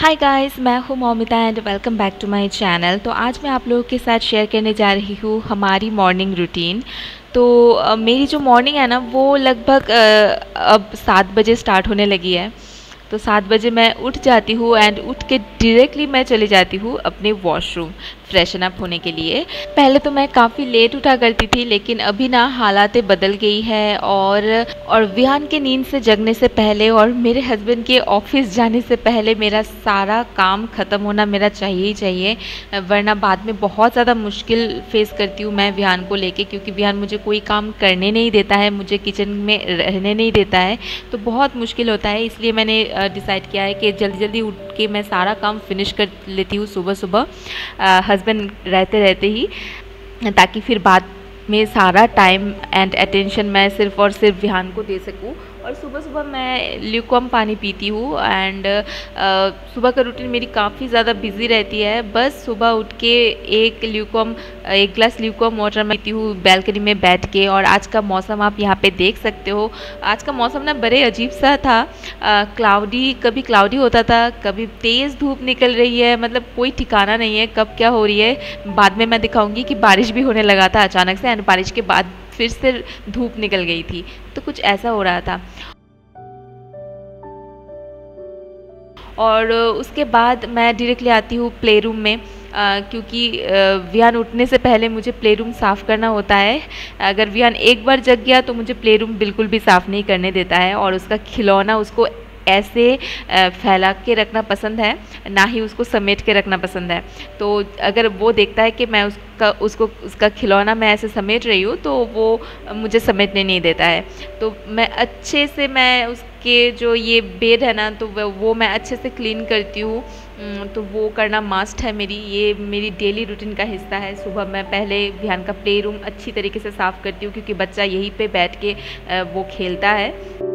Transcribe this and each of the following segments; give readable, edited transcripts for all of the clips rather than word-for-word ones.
हाय guys, मैं हूँ Momita and welcome back to my channel. तो आज मैं आप लोगों के साथ शेयर करने जा रही हूँ हमारी मॉर्निंग रूटीन। तो मेरी जो मॉर्निंग है ना वो लगभग अब 7 बजे स्टार्ट होने लगी है। तो 7 बजे मैं उठ जाती हूँ एंड उठ के डायरेक्टली मैं चली जाती हूँ अपने वॉशरूम फ्रेशन अप होने के लिए। पहले तो मैं काफ़ी लेट उठा करती थी, लेकिन अभी ना हालातें बदल गई है और विहान के नींद से जगने से पहले और मेरे हस्बैंड के ऑफिस जाने से पहले मेरा सारा काम ख़त्म होना मेरा चाहिए ही चाहिए, वरना बाद में बहुत ज़्यादा मुश्किल फेस करती हूँ मैं विहान को लेके, क्योंकि विहान मुझे कोई काम करने नहीं देता है, मुझे किचन में रहने नहीं देता है, तो बहुत मुश्किल होता है। इसलिए मैंने डिसाइड किया है कि जल्दी जल्दी उठ के मैं सारा काम फिनिश कर लेती हूँ सुबह सुबह हस्बैंड रहते रहते ही, ताकि फिर बाद में सारा टाइम एंड अटेंशन मैं सिर्फ़ और सिर्फ विहान को दे सकूँ। और सुबह सुबह मैं ल्यूकॉम पानी पीती हूँ एंड सुबह का रूटीन मेरी काफ़ी ज़्यादा बिजी रहती है। बस सुबह उठ के एक ग्लास ल्यूकॉम वाटर मैं पीती हूँ बैल्कनी में बैठ के। और आज का मौसम आप यहाँ पे देख सकते हो, आज का मौसम ना बड़े अजीब सा था, क्लाउडी, कभी क्लाउडी होता था, कभी तेज़ धूप निकल रही है, मतलब कोई ठिकाना नहीं है कब क्या हो रही है। बाद में मैं दिखाऊँगी कि बारिश भी होने लगा था अचानक से एंड बारिश के बाद फिर से धूप निकल गई थी, तो कुछ ऐसा हो रहा था। और उसके बाद मैं डायरेक्टली आती हूँ प्ले रूम में, क्योंकि विहान उठने से पहले मुझे प्ले रूम साफ़ करना होता है। अगर विहान एक बार जग गया तो मुझे प्ले रूम बिल्कुल भी साफ़ नहीं करने देता है, और उसका खिलौना उसको ऐसे फैला के रखना पसंद है, ना ही उसको समेट के रखना पसंद है। तो अगर वो देखता है कि मैं उसका खिलौना मैं ऐसे समेट रही हूँ तो वो मुझे समेटने नहीं देता है। तो मैं अच्छे से उसके जो ये बेड है ना तो वो मैं अच्छे से क्लीन करती हूँ, तो वो करना मस्ट है मेरी, ये मेरी डेली रूटीन का हिस्सा है। सुबह मैं पहले विहान का प्ले रूम अच्छी तरीके से साफ़ करती हूँ, क्योंकि बच्चा यहीं पर बैठ के वो खेलता है।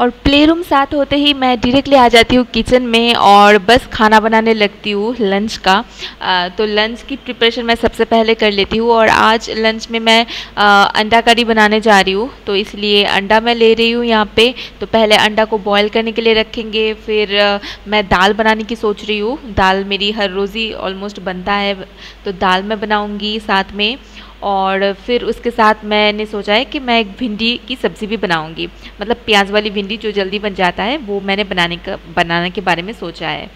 और प्ले रूम साथ होते ही मैं डायरेक्टली आ जाती हूँ किचन में और बस खाना बनाने लगती हूँ लंच का। तो लंच की प्रिपरेशन मैं सबसे पहले कर लेती हूँ, और आज लंच में मैं अंडा करी बनाने जा रही हूँ, तो इसलिए अंडा मैं ले रही हूँ यहाँ पे। तो पहले अंडा को बॉयल करने के लिए रखेंगे, फिर मैं दाल बनाने की सोच रही हूँ। दाल मेरी हर रोज़ ही ऑलमोस्ट बनता है, तो दाल मैं बनाऊँगी साथ में, और फिर उसके साथ मैंने सोचा है कि मैं एक भिंडी की सब्ज़ी भी बनाऊंगी, मतलब प्याज वाली भिंडी जो जल्दी बन जाता है वो मैंने बनाने के बारे में सोचा है।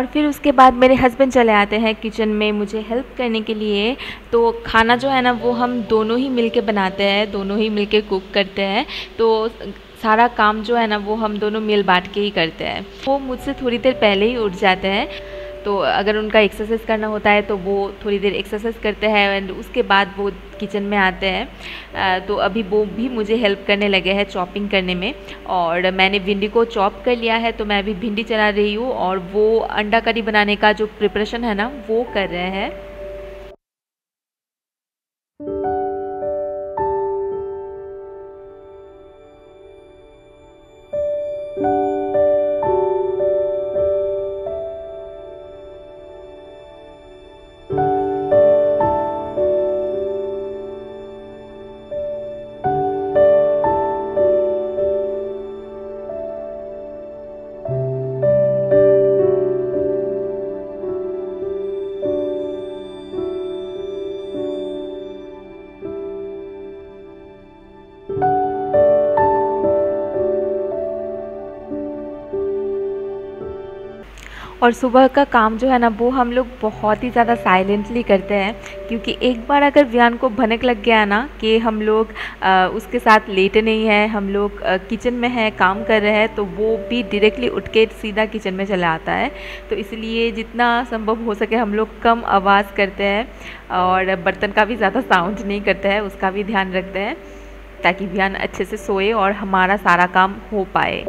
और फिर उसके बाद मेरे हस्बैंड चले आते हैं किचन में मुझे हेल्प करने के लिए। तो खाना जो है ना वो हम दोनों ही मिलके बनाते हैं, दोनों ही मिलके कुक करते हैं। तो सारा काम जो है ना वो हम दोनों मिल बाँट के ही करते हैं। वो मुझसे थोड़ी देर पहले ही उठ जाते हैं, तो अगर उनका एक्सरसाइज करना होता है तो वो थोड़ी देर एक्सरसाइज करते हैं एंड उसके बाद वो किचन में आते हैं। तो अभी वो भी मुझे हेल्प करने लगे हैं चॉपिंग करने में, और मैंने भिंडी को चॉप कर लिया है तो मैं अभी भिंडी चला रही हूँ और वो अंडा करी बनाने का जो प्रिपरेशन है ना वो कर रहे हैं। और सुबह का काम जो है ना वो हम लोग बहुत ही ज़्यादा साइलेंटली करते हैं, क्योंकि एक बार अगर विहान को भनक लग गया ना कि हम लोग उसके साथ लेटे नहीं हैं, हम लोग किचन में हैं, काम कर रहे हैं, तो वो भी डायरेक्टली उठ के सीधा किचन में चला आता है। तो इसलिए जितना संभव हो सके हम लोग कम आवाज़ करते हैं और बर्तन का भी ज़्यादा साउंड नहीं करते हैं, उसका भी ध्यान रखते हैं ताकि विहान अच्छे से सोए और हमारा सारा काम हो पाए।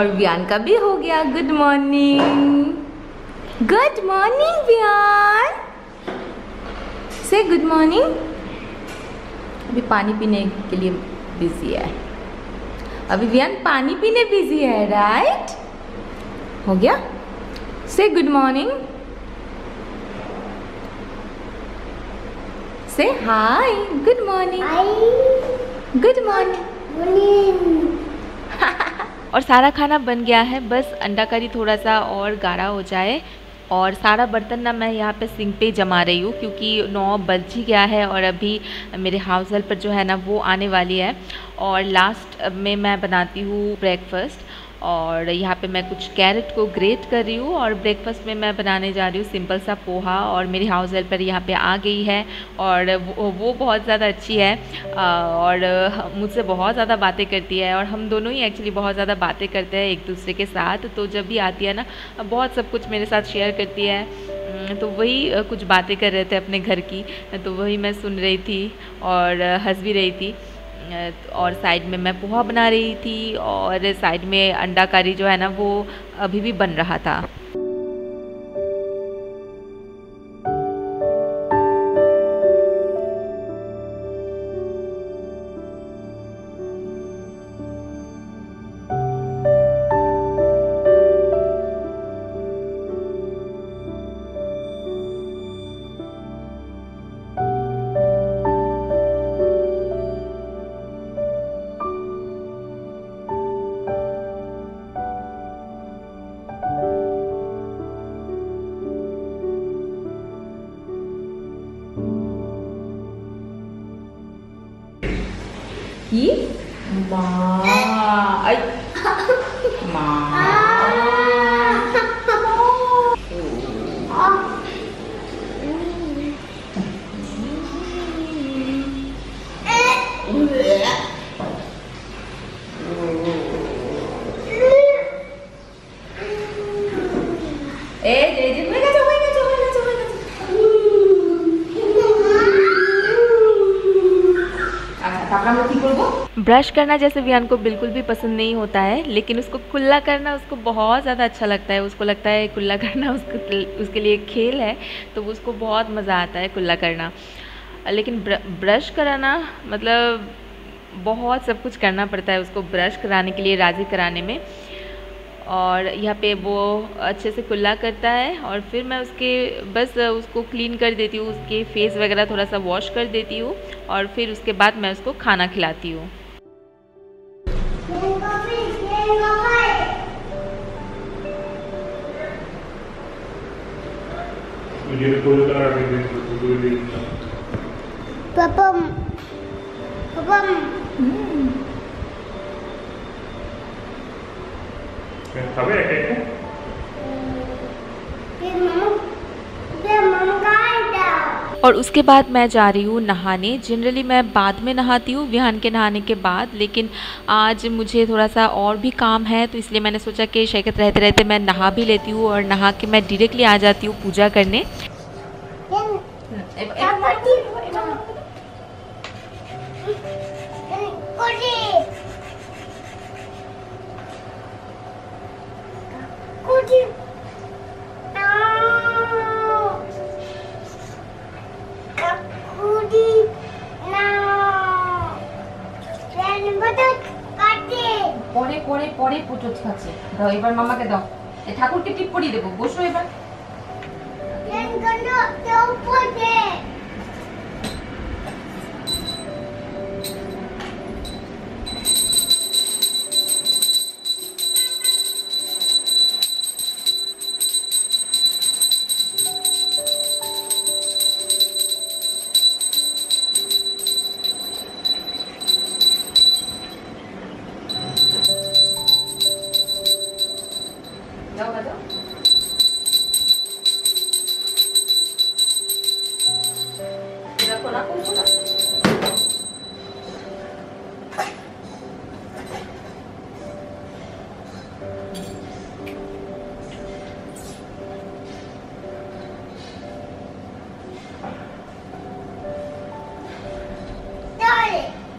और विहान का भी हो गया। Good morning, good morning Vihaan, से गुड मॉर्निंग। अभी पानी पीने के लिए बिजी है, अभी विहान पानी पीने बिजी है, राइट? हो गया, से गुड मॉर्निंग, से hi, good morning, good morning. और सारा खाना बन गया है, बस अंडा करी थोड़ा सा और गाढ़ा हो जाए। और सारा बर्तन ना मैं यहाँ पे सिंक पे जमा रही हूँ, क्योंकि 9 बज ही गया है और अभी मेरे हाउस हेल्पर जो है ना वो आने वाली है। और लास्ट में मैं बनाती हूँ ब्रेकफास्ट, और यहाँ पे मैं कुछ कैरेट को ग्रेट कर रही हूँ। और ब्रेकफास्ट में मैं बनाने जा रही हूँ सिंपल सा पोहा। और मेरी हाउस हेल्पर यहाँ पे आ गई है और वो बहुत ज़्यादा अच्छी है और मुझसे बहुत ज़्यादा बातें करती है। और हम दोनों ही एक्चुअली बहुत ज़्यादा बातें करते हैं एक दूसरे के साथ, तो जब भी आती है ना बहुत सब कुछ मेरे साथ शेयर करती है। तो वही कुछ बातें कर रहे थे अपने घर की, तो वही मैं सुन रही थी और हंस भी रही थी। और साइड में मैं पोहा बना रही थी और साइड में अंडा करी जो है ना वो अभी भी बन रहा था। ये माँ, आई माँ, ब्रश करना जैसे विहान को बिल्कुल भी पसंद नहीं होता है, लेकिन उसको कुल्ला करना उसको बहुत ज़्यादा अच्छा लगता है। उसको लगता है कुल्ला करना उसके लिए खेल है, तो उसको बहुत मज़ा आता है कुल्ला करना। लेकिन ब्रश कराना मतलब बहुत सब कुछ करना पड़ता है उसको ब्रश कराने के लिए, राज़ी कराने में। और यहाँ पे वो अच्छे से कुल्ला करता है और फिर मैं उसके बस उसको क्लीन कर देती हूँ, उसके फेस वगैरह थोड़ा सा वॉश कर देती हूँ और फिर उसके बाद मैं उसको खाना खिलाती हूँ। और उसके बाद मैं जा रही हूँ नहाने। जनरली मैं बाद में नहाती हूँ विहान के नहाने के बाद, लेकिन आज मुझे थोड़ा सा और भी काम है, तो इसलिए मैंने सोचा कि शैकत रहते रहते मैं नहा भी लेती हूँ। और नहा के मैं डायरेक्टली आ जाती हूँ पूजा करने।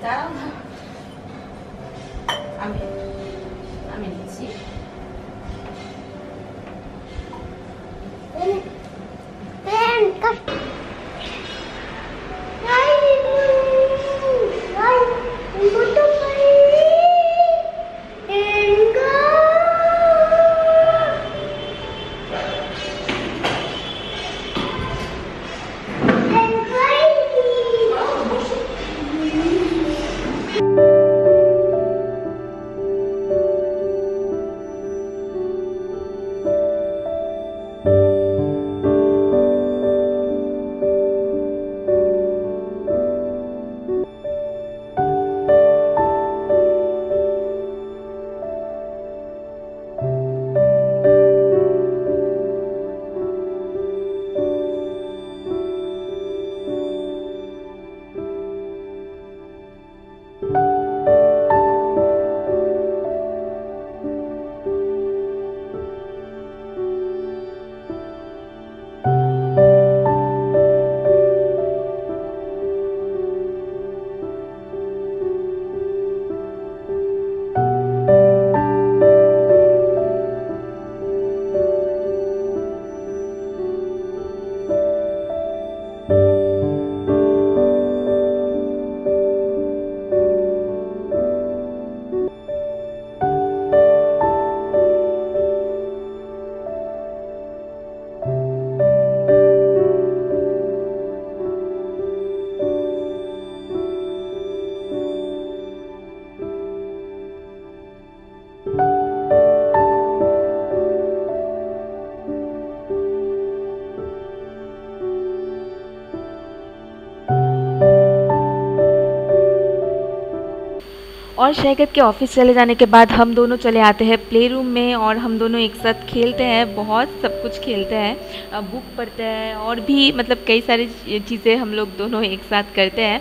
Down. I'm in. I'm in. See? और शैकत के ऑफ़िस चले जाने के बाद हम दोनों चले आते हैं प्ले रूम में और हम दोनों एक साथ खेलते हैं, बहुत सब कुछ खेलते हैं, बुक पढ़ते हैं और भी मतलब कई सारी चीज़ें हम लोग दोनों एक साथ करते हैं।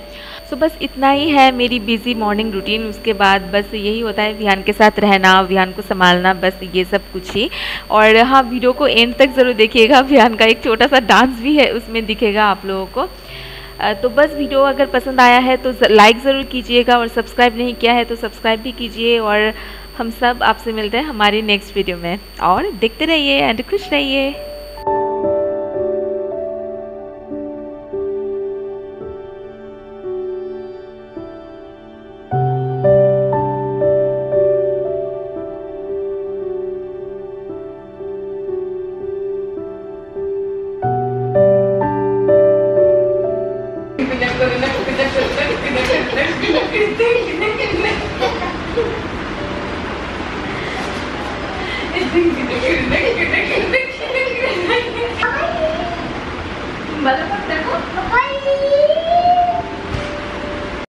सो बस इतना ही है मेरी बिज़ी मॉर्निंग रूटीन। उसके बाद बस यही होता है विहान के साथ रहना, विहान को संभालना, बस ये सब कुछ ही। और हाँ, वीडियो को एंड तक ज़रूर देखिएगा, विहान का एक छोटा सा डांस भी है उसमें दिखेगा आप लोगों को। तो बस वीडियो अगर पसंद आया है तो लाइक ज़रूर कीजिएगा और सब्सक्राइब नहीं किया है तो सब्सक्राइब भी कीजिए। और हम सब आपसे मिलते हैं हमारी नेक्स्ट वीडियो में, और देखते रहिए एंड खुश रहिए।